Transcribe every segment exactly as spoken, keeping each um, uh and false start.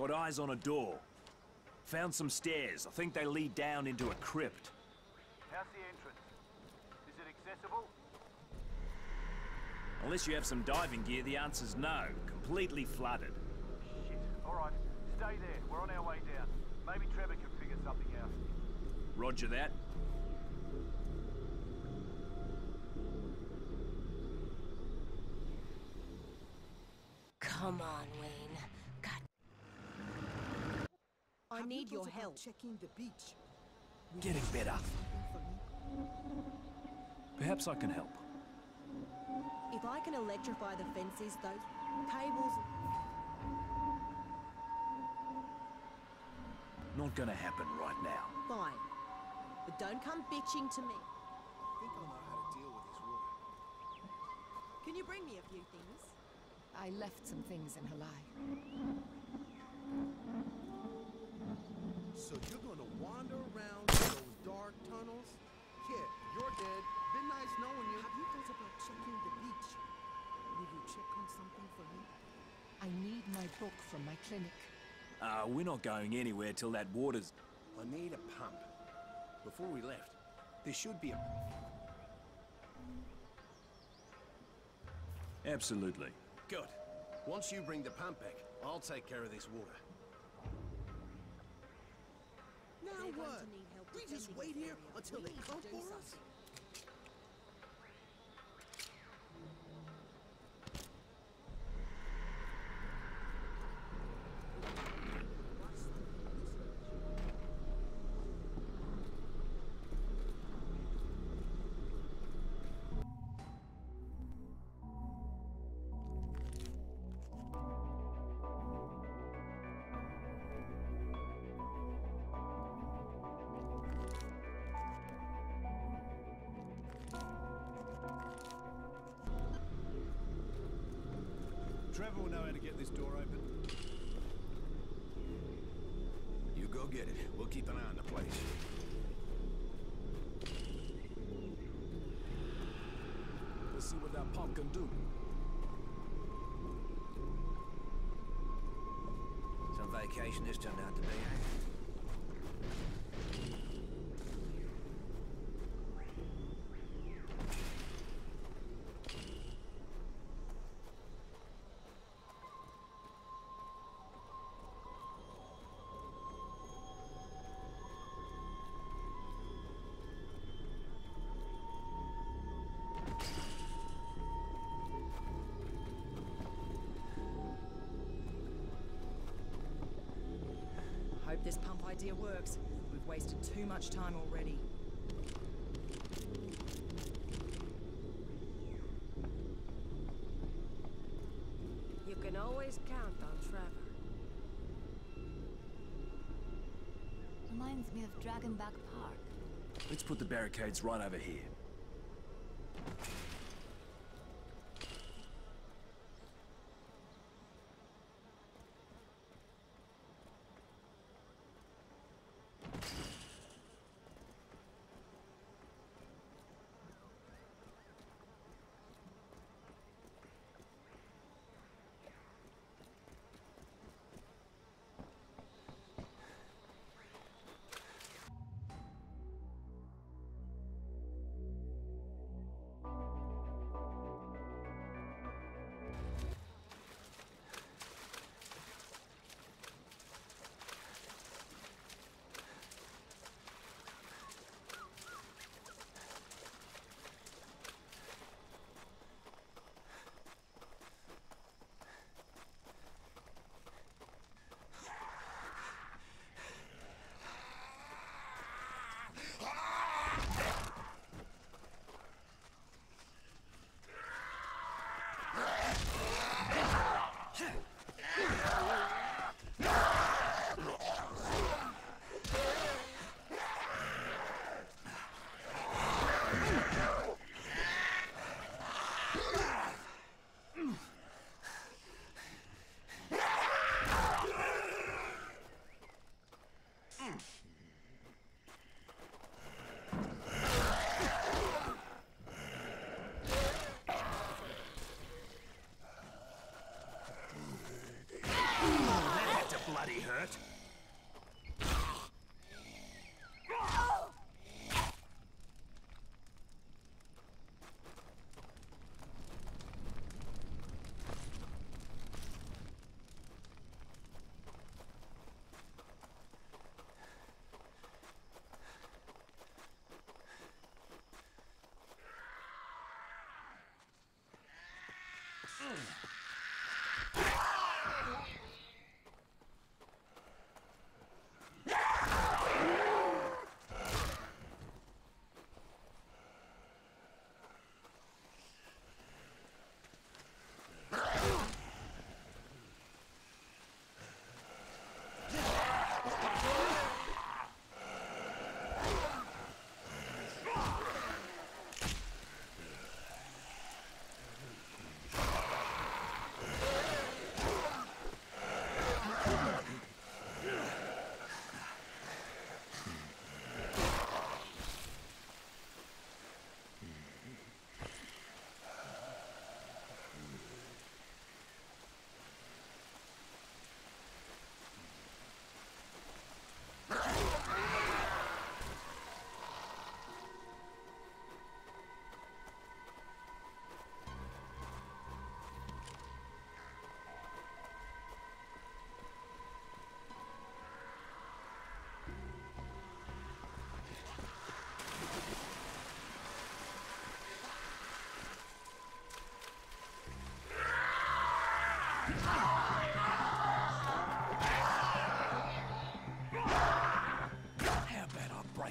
Got eyes on a door. Found some stairs. I think they lead down into a crypt. How's the entrance? Is it accessible? Unless you have some diving gear, the answer's no. Completely flooded. Shit. Alright. Stay there. We're on our way down. Maybe Trevor can figure something out. Roger that. Come on, Wayne. God. I need your help. Checking the beach. Getting better. Perhaps I can help. If I can electrify the fences, those cables... Not gonna happen right now. Fine. But don't come bitching to me. I think I know how to deal with this water. Can you bring me a few things? I left some things in Halai. So you're gonna wander around those dark tunnels? Kid, you're dead. Been nice knowing you. Have you thought about checking the beach? Will you check on something for me? I need my book from my clinic. Uh, we're not going anywhere till that water's... I need a pump. Before we left, there should be a... Absolutely. Good. Once you bring the pump back, I'll take care of this water. Now what? We just wait here until they come for us? Trevor will know how to get this door open. You go get it. We'll keep an eye on the place. Let's see what that pump can do. Some vacation has turned out to be, eh? Hope this pump idea works. We've wasted too much time already. You can always count on Trevor. Reminds me of Dragonback Park. Let's put the barricades right over here.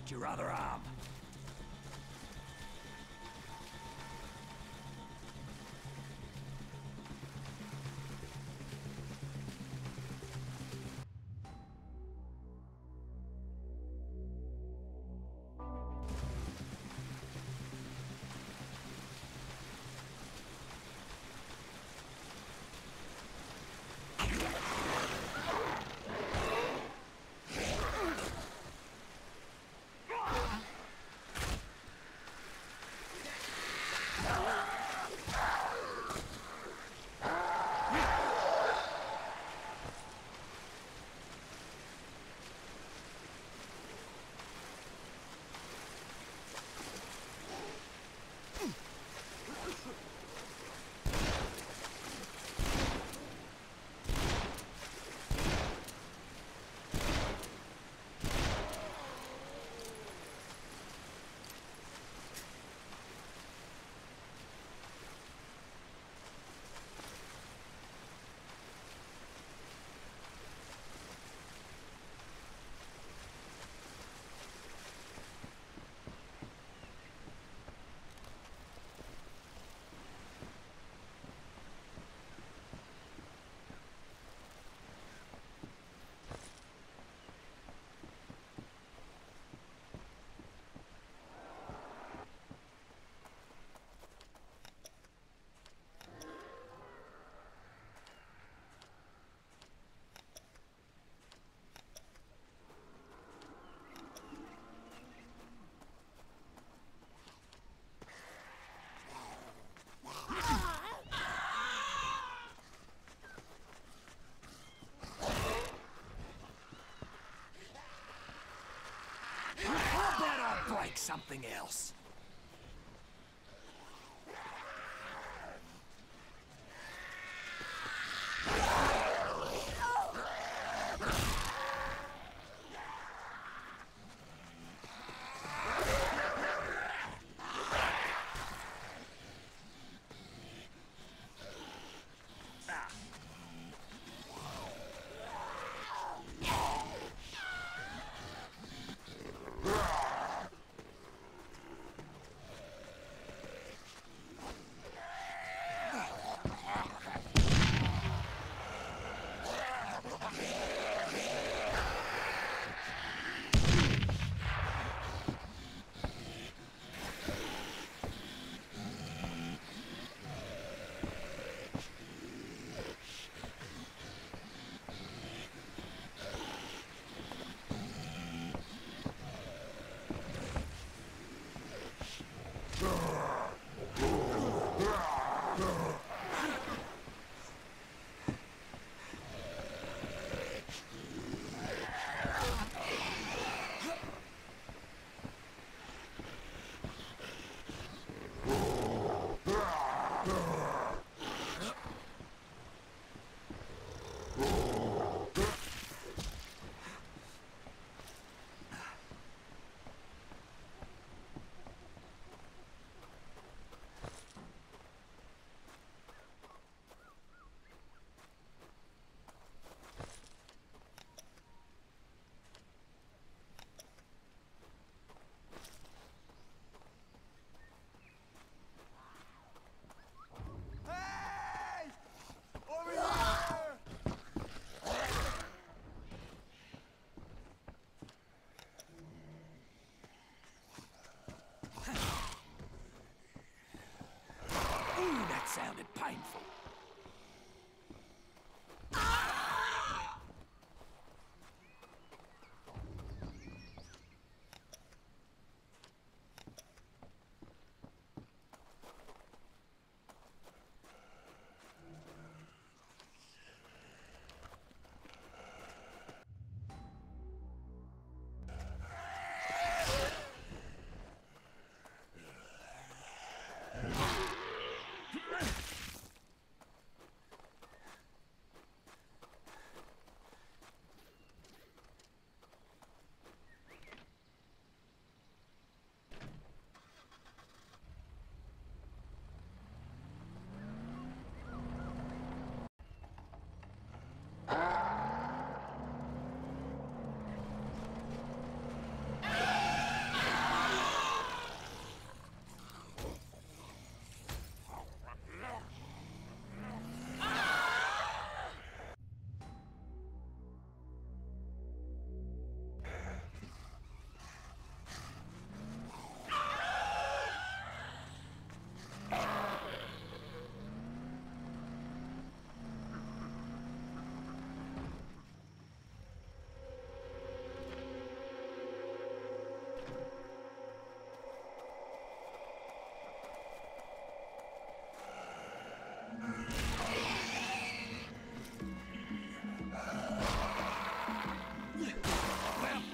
like your other arm. Break something else.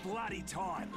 bloody time.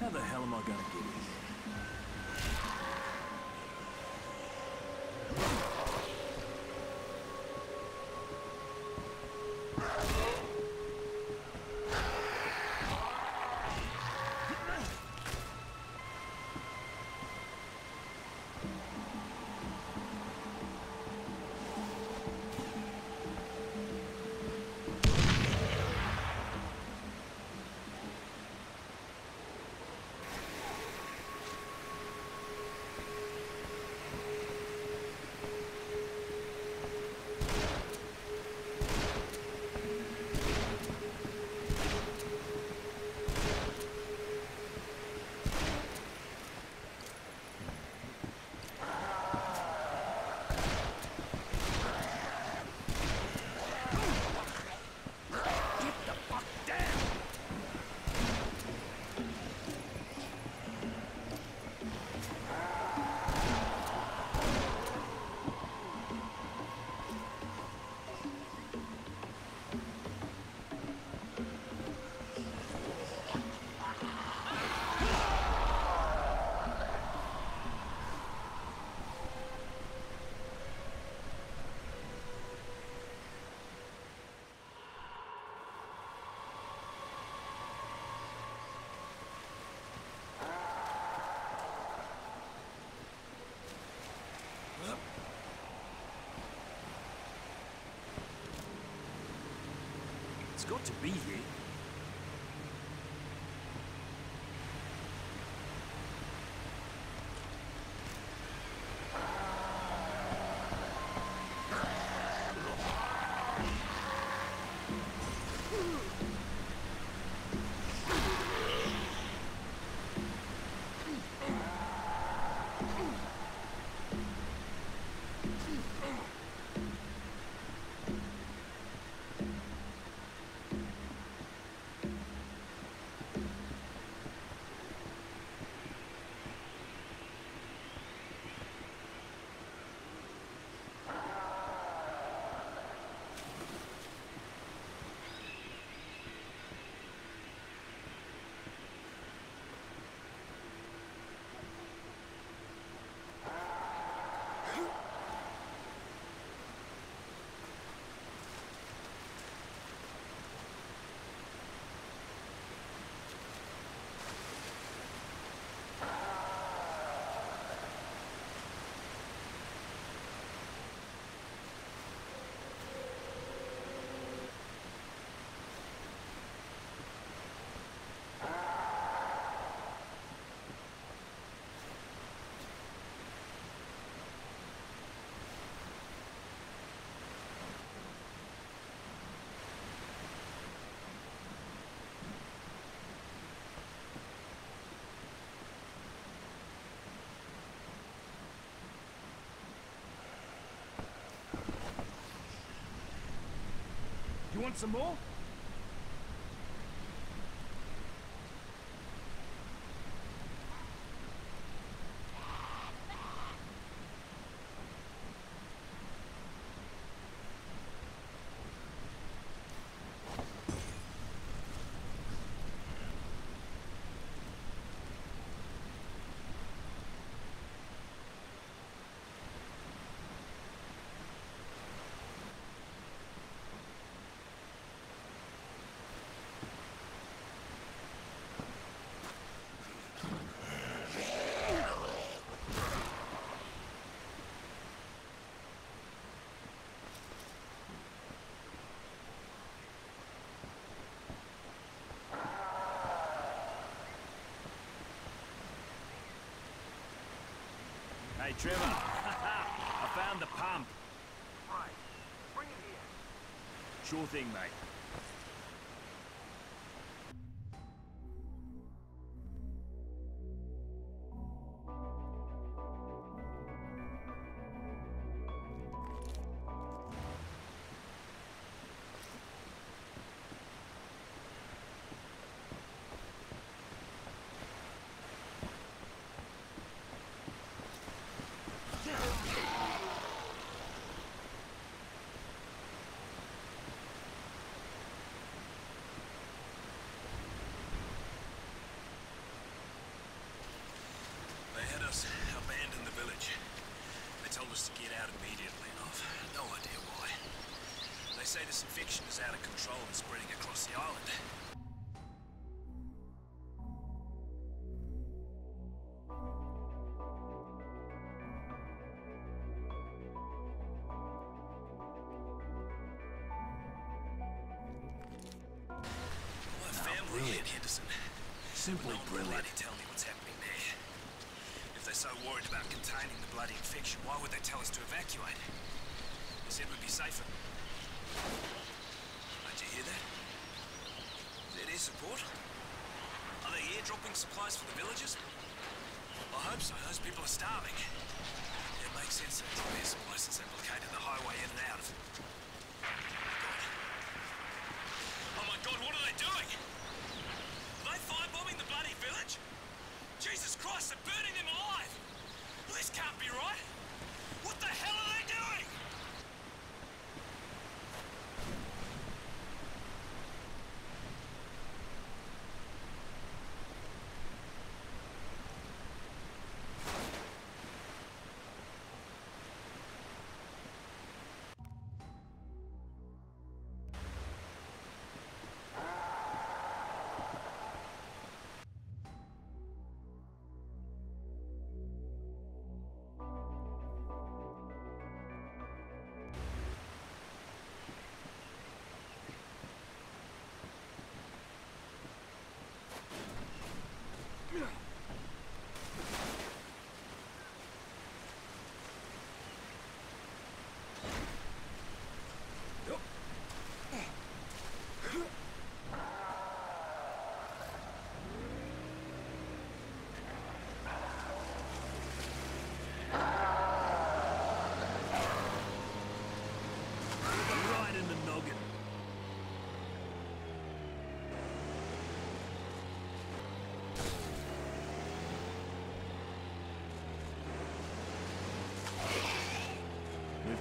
How the hell am I gonna get it? It's got to be here. want some more? Hey, Trevor, I found the pump. Right, bring it here. Sure thing, mate. Abandoned the village. They told us to get out immediately enough. No idea why. They say this infection is out of control and spreading across the island. My family in Henderson. Simply brilliant. Tell me what's happening there. They're so worried about containing the bloody infection, why would they tell us to evacuate? They said we'd be safer. Did you hear that? Is that air support? Are they airdropping supplies for the villagers? I hope so, those people are starving. It makes sense that the air supply is implicated the highway in and out of. Oh my god, what are they doing? Are they firebombing the bloody village? Jesus Christ, they're burning them alive! Well, this can't be right! What the hell are they doing?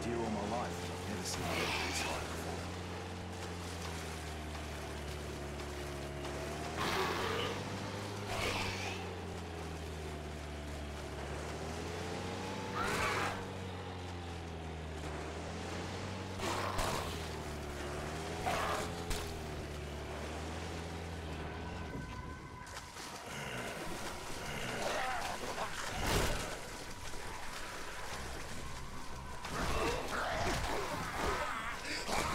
Here all my life, I've never seen a level this high before. Ah!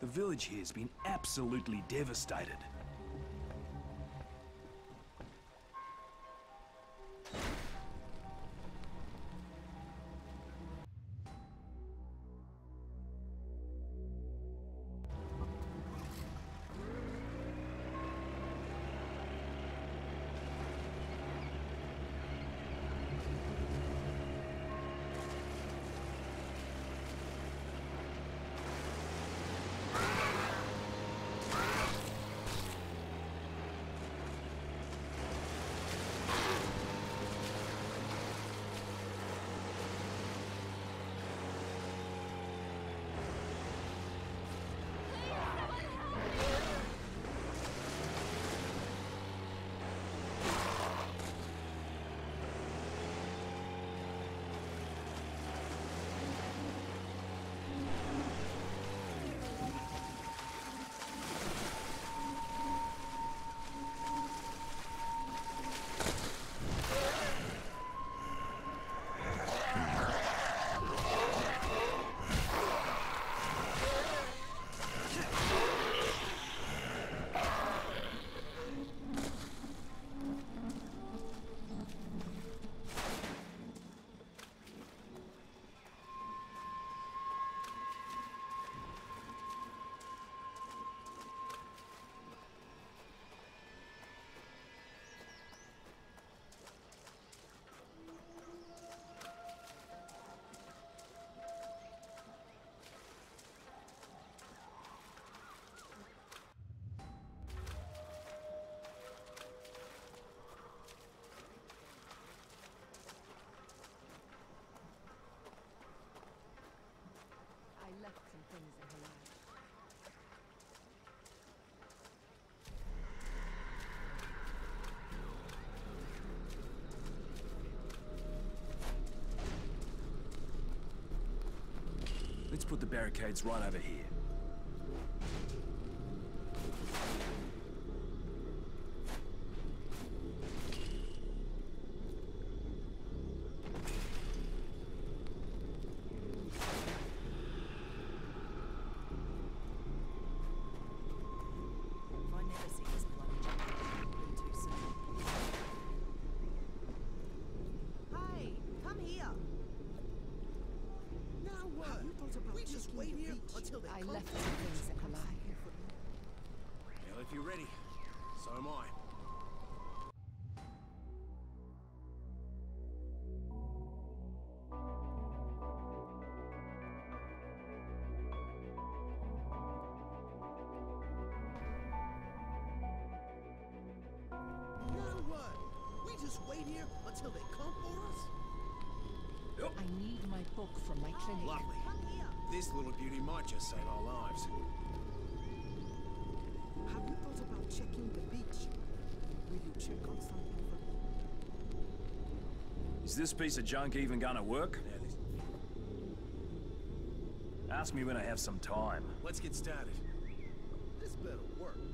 The village here has been absolutely devastated. Let's put the barricades right over here. I left the things at Halai. Well, if you're ready, so am I. No way! We just wait here until they come for us? Yep. I need my book from my clinic. Lovely. This little beauty might just save our lives. Have you thought about checking the beach? Will you check on something for me? Is this piece of junk even gonna work? Yeah, this... Ask me when I have some time. Let's get started. This better work.